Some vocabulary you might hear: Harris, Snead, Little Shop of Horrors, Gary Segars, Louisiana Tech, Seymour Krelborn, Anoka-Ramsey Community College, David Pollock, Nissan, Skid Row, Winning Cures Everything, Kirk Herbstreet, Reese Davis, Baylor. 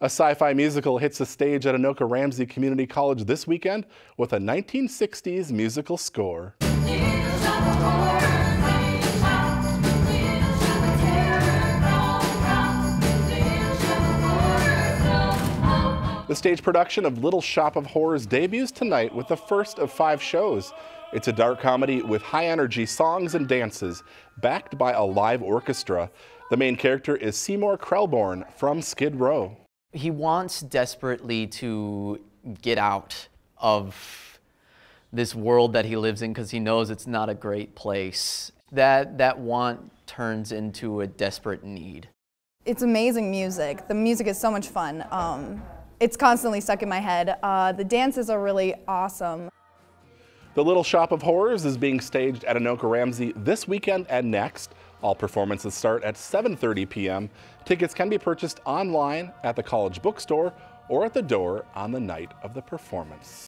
A sci-fi musical hits the stage at Anoka-Ramsey Community College this weekend with a 1960s musical score. The stage production of Little Shop of Horrors debuts tonight with the first of 5 shows. It's a dark comedy with high-energy songs and dances, backed by a live orchestra. The main character is Seymour Krelborn from Skid Row. He wants desperately to get out of this world that he lives in because he knows it's not a great place. That want turns into a desperate need. It's amazing music. The music is so much fun. It's constantly stuck in my head. The dances are really awesome. The Little Shop of Horrors is being staged at Anoka-Ramsey this weekend and next. All performances start at 7:30 p.m. Tickets can be purchased online at the college bookstore or at the door on the night of the performance.